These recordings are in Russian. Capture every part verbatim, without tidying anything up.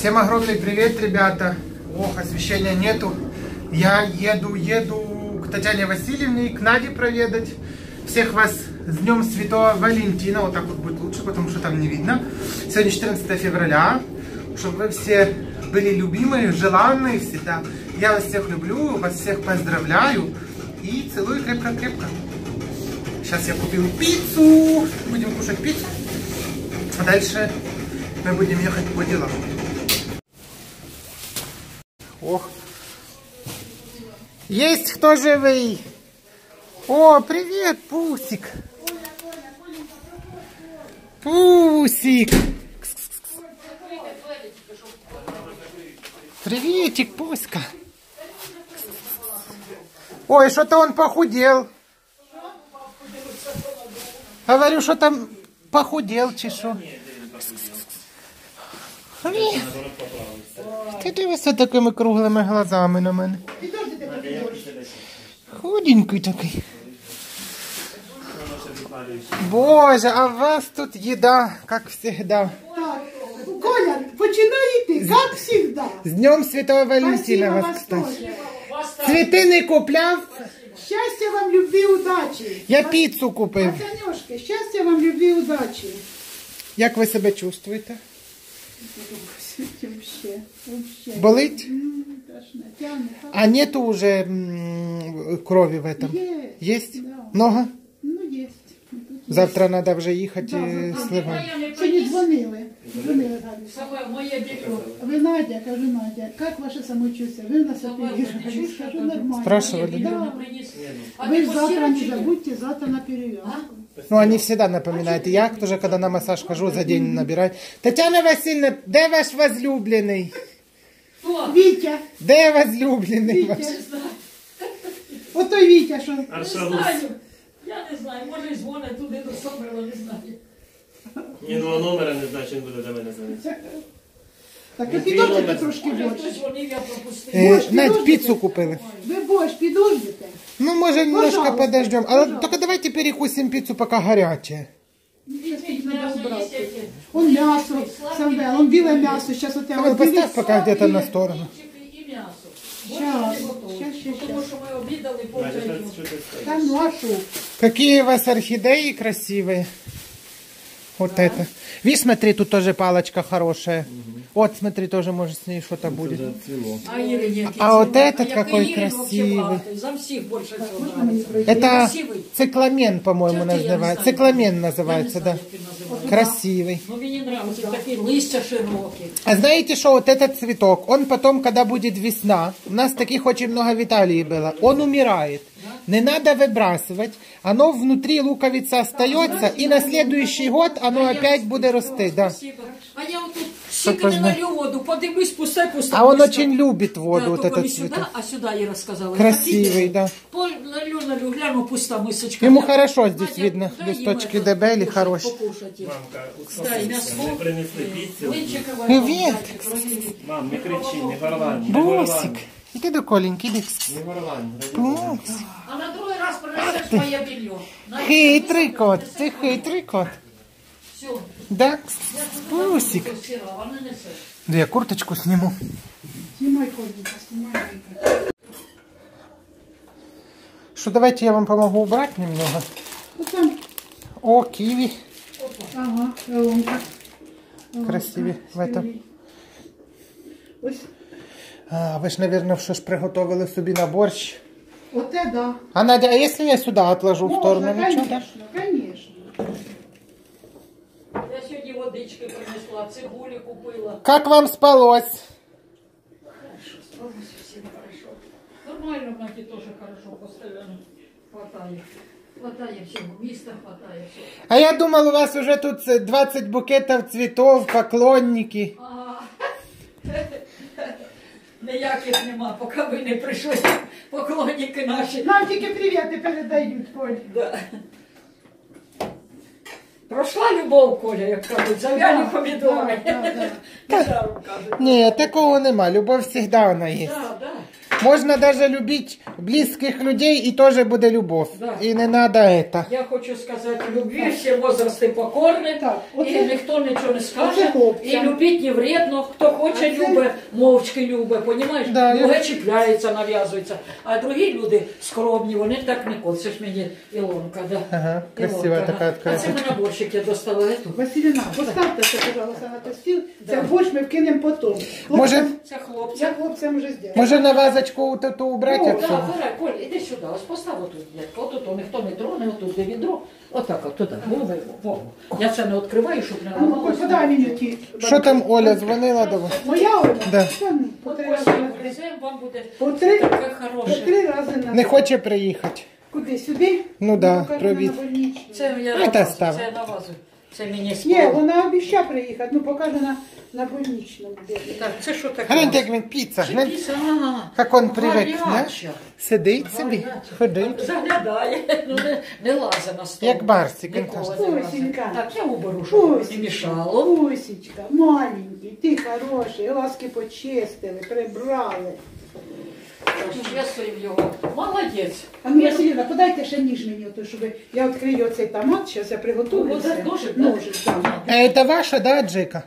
Всем огромный привет, ребята. Ох, освещения нету. Я еду, еду к Татьяне Васильевне и к Наде проведать. Всех вас с Днем Святого Валентина. Вот так вот будет лучше, потому что там не видно. Сегодня четырнадцатое февраля. Чтобы вы все были любимые, желанные всегда. Я вас всех люблю, вас всех поздравляю. И целую крепко-крепко. Сейчас я купил пиццу. Будем кушать пиццу. А дальше мы будем ехать по делам. Ох. Есть кто живый? О, привет, Пусик. Пусик. Приветик, Пуска. Ой, что-то он похудел. Говорю, что там похудел, чешу. Ти дивишся такими круглими глазами на мене. Худенький такий. Боже, а у вас тут еда, как всегда. Коля, починай ты, как всегда. С Днем Святого Валентина вас, кстати. Цветы не купляв. Счастья вам, любви, удачи. Я пиццу купив. Танюшка, щастя вам, любви, удачі. Як ви себе чувствуєте? Вообще, вообще. Болит? А нету уже крови в этом? Есть. Есть? Да. Много? Ну, есть. Завтра есть. Надо уже ехать, да, сливать. Сегодня звонили. Звонили, вы Надя, кажу, Надя, как ваше самочувствие? Вы нас оперировали? Скажу, нормально. Спрашивали? Да. Вы завтра не забудьте, завтра на перевез. Ну, они всегда напоминают. И я тоже, когда на массаж хожу, за день набираю. Татьяна Васильевна, где ваш возлюбленный? Кто? Витя. Где возлюбленный ваш? Вот той Витя, что... Не знаю. Я не знаю. Может, звонит туда, до собрала, не знаю. Ні, ну, номера не знаю, чем буду до меня звонить. Так, а підождите трошки больше. Навіть пиццу купили. Вы больше підождите? Ну, может, немножко подождем. А только давайте перекусим пиццу, пока горячая. Он мясо, Самвел, он белое мясо. Сейчас вот я вот поставь пока где-то на сторону. Сейчас, сейчас, сейчас. Потому что мы обидали полчаса. Какие у вас орхидеи красивые. Вот да. Это. Видишь, смотри, тут тоже палочка хорошая. Угу. Вот, смотри, тоже может с ней что-то будет. А, а, а вот этот а какой красивый. За всех больше всего. Это красивый. Цикламен, по-моему, называется. Цикламен называется, да. Красивый. Ну, мне нравятся такие листья широкие. А знаете что, вот этот цветок, он потом, когда будет весна, у нас таких очень много в Италии было, он умирает. Не надо выбрасывать, оно внутри луковица остается, и на следующий год оно опять будет расти. Да. А я вот тут всегда налью воду, подивлюсь, пустай, пустай. А он очень любит воду, вот этот цветок. А сюда я рассказала. Красивый, да. Налью, налью, гляну, пуста мысочка. Ему хорошо здесь видно, листочки дебели, хорошие. Привет. Мам, не кричи, не горлань. Бусик. Иди до Коленьки, иди. А на другой раз принесешь мое белье. Хитрый кот, ты хитрый кот. Все. Да, Пусик. Да я курточку сниму. Снимай, Коленька, снимай. Что, давайте я вам помогу убрать немного. О, киви. Ага, Илонка. Красивее в этом. А, ви ж, мабуть, щось приготували собі на борщ. Оце, так. Да. А, Надя, а якщо я сюди відложу в сторону? Можна, звісно, звісно. Я сьогодні водички принесла, цибулі купила. Як вам спалось? Хорошо, спалось, всім хорошо. Нормально, Маті, теж хорошо, постійно хватає. Хватає всього, міста хватає всього. А я думала, у вас вже тут двадцять букетів цвітів, поклонники. Ага. Ніяких нема, поки ви не прийшли поклонники наші. Нам тільки привіти передають, Коля. Да. Пройшла любов, Коля, як кажуть, зав'яли помідори. Да, да, да. Ні, такого нема, любов завжди вона є. Да, да. Можна даже любити близьких людей і теж буде любов. Да. І не треба це. Я хочу сказати, любви всі возрасти покорні, оце... і ніхто нічого не скаже. І любити не вредно, хто хоче це... любить, мовчки любить, розумієш? Да, Друге я... чіпляється, нав'язується. А другі люди скромні, вони так не хочуть. Це ж мені Илонка, да. Ага, красива Илонка, така открытка. А це ми наборщик, я достала эту. Василина, поставте це, пожалуйста, на стіл. Да. Це борщ ми вкинемо потім. Може... Це хлопця. Я хлопцям вже зробила. Може на вазочку то убрати? Ну, да, вирай, Коль, іди сюди, ось постав отут, дядько. Отут ніхто не троне, отут де відро. Отак, от туди. Я це не відкриваю, щоб не ламалося. Ну, подай мені ті. Що там Оля дзвонила до вас? Моя Оля? Да. По три рази. Вам буде таке хороше. По три рази на... Не хоче приїхати. Куди? Сюди? Ну да, провід. Це я на вазу, це на вазу. Це мені спору. Ні, вона обіцяла приїхати, ну поки вона на больничному. Так, це що таке? Гляньте, як він піца. Піца, ага. Як він привик, знаєш? Сидить собі, ходить. Заглядає, не лазе на стол. Як барсик, він каже. Пусенька. Так, я уберу, щоб не мішало. Пусечка, маленький, ти хороший, ласки почистили, прибрали. Я свою його. Молодець. Анна Васильевна, подайте ще ніж мені, щоб я відкрию оцей томат, зараз я приготую. Оце ножик, ножик, так. Це ваша, да, аджика?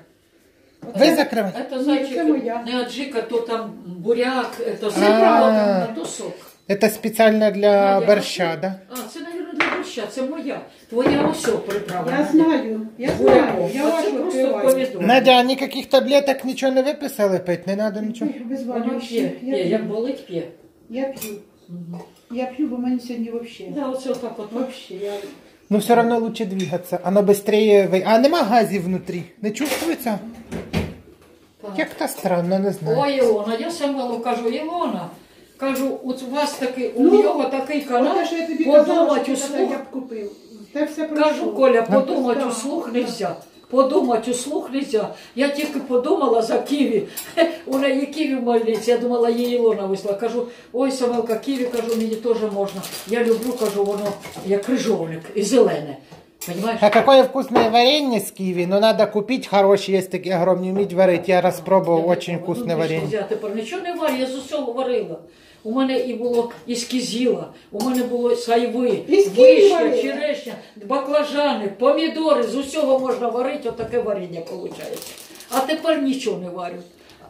Ви закриваєте? Це зайчик, не аджика, то там буряк, то сирова, то сок. Це спеціально для борща, да? А, це, мабуть, для борща, це моя. Твоя ось приправлена. Я знаю, я знаю. Я вашу відкриваю. Надя, ніяких таблеток нічого не виписали пити? Не треба нічого? Вона п'є. Ні, як болить, п'є. Я пью. Я пью, бо мені сьогодні вообще. Да, вот все так вот вообще. Я... Но все равно лучше двигаться. Она быстрее... А нема газів внутрі? Не чувствуется? Як-то странно, не знаю. Ой, Илона, я Самвелу кажу, Илона, кажу, у вас такий, у ну, нього такий канал, подумать услух. Кажу, Коля, подумать да. услух нельзя. Подумати услух нельзя. Я тільки подумала за ківі. У неї ківі молиться. Я думала, її Ілона висла. Кажу, ой, Самвелка, ківі, кажу, мені теж можна. Я люблю, кажу, воно як крижовник і зелене. Понимаешь? А какое вкусное варенье с киви, но надо купить хорошее, есть такие огромные, уметь варить. Я распробовал, очень вкусное варенье. Я тепер нічого не варю, я з усього варила. У мене і було із кізіла, у мене було сайви, вишня, черешня, баклажани, помідори, з усього можна варити, отаке варення виходить. А тепер нічого не варю.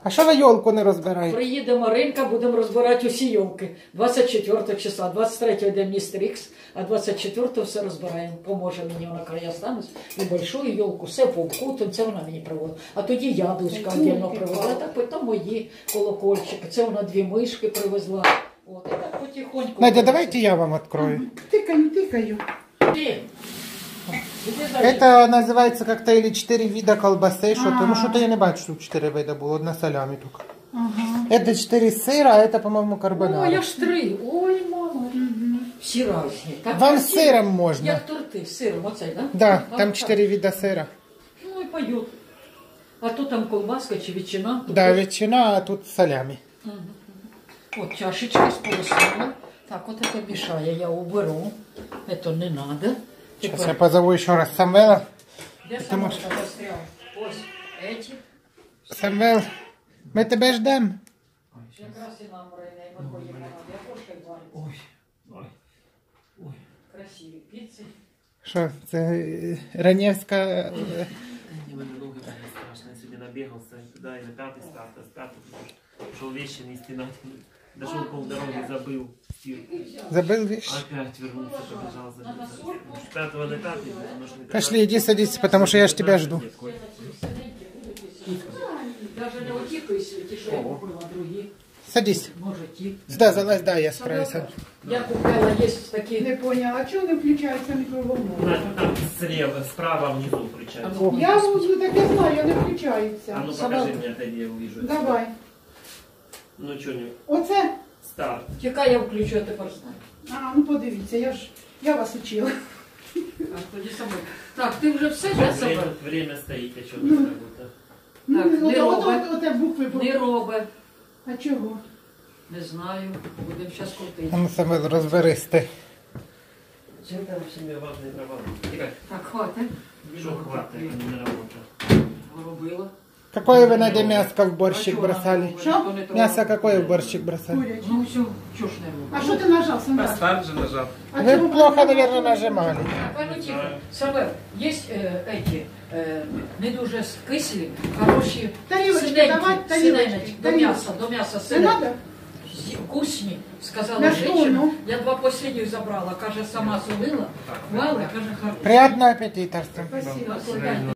А що ви йолку не розбираєте? Приїде Маринка, будемо розбирати усі йолки. двадцять четвертого числа, двадцять третього йде містер Ікс, а двадцять четвертого все розбираємо. Поможе мені, вона края стануть, і большую йолку, все повкутим, це вона мені приводила. А тоді яблучка отдельно привезла, так потім мої колокольчики, це вона дві мишки привезла. От, і так потихоньку. Надя, давайте я вам відкрою. Тикаю, тикаю. Ти. Это называется как-то или четыре вида колбасы, что-то. Ну что-то я не бачу, что четыре вида было, одна солями только. Ага. Это четыре сыра, а это, по-моему, карбонара. Ой, аж три. Ой, мама. Все разные. Вам с сыром можно. Як торти, с сыром, вот это, да? Да, а там четыре вида сыра. Ну и поют. А то там колбаска, чи ветчина. Да, тут... ветчина, а тут солями. Угу. Вот чашечка с полосами. Так, вот это мешаю, я уберу. Это не надо. Сейчас я позову еще раз Самвела. Можешь... Самвел, мы тебя ждем. Что, это Раневская... Я сегодня набегался туда и на пятый старт, а старт шел вещи нести на... Дошел полдороги, забыл стирку. Забыл вещи? Опять вернулся, побежал, забыл. Пятого на пятый. Пошли, иди садись, потому что я ж тебя жду. Даже не утикайся, тяжело было другие. Садись. Да, залазь, да, я справлюсь. Я купила, есть такие. Не поняла, а что не включается микроволновка? Там слева, справа внизу включается. Я вот так и знаю, она включается. А ну покажи мне, отойди, я увижу. Давай. Ну чого ні? Оце? Старт. Чекай, я включу, а тепер знаю. А, ну подивіться, я ж, я вас учила. Так, тоді собою. Так, ти вже все, я собою? Время стоїть, а чого не робота? Ну, ну, не робить. Не робить. А чого? Не знаю, будемо зараз крутити. А ну саме розберись ти. Чим там всім важливі права? Так, хватить. Що хватить, не робота? Робила. Какое вы, Надя, мяско в борщик бросали? Что? Мясо какое в борщик бросали? Ну все, чушное. А что ты нажался? Поставь же нажал. Вы плохо, наверное, нажимали. Короче, Самвел, есть эти, не дуже скислі, хороші, синенечки, до м'яса, до м'яса синенечки. Вкусні, сказала жінка. Я два останніх забрала, каже, сама солила, хвала, каже, хорошо. Приятного аппетита. Спасибо.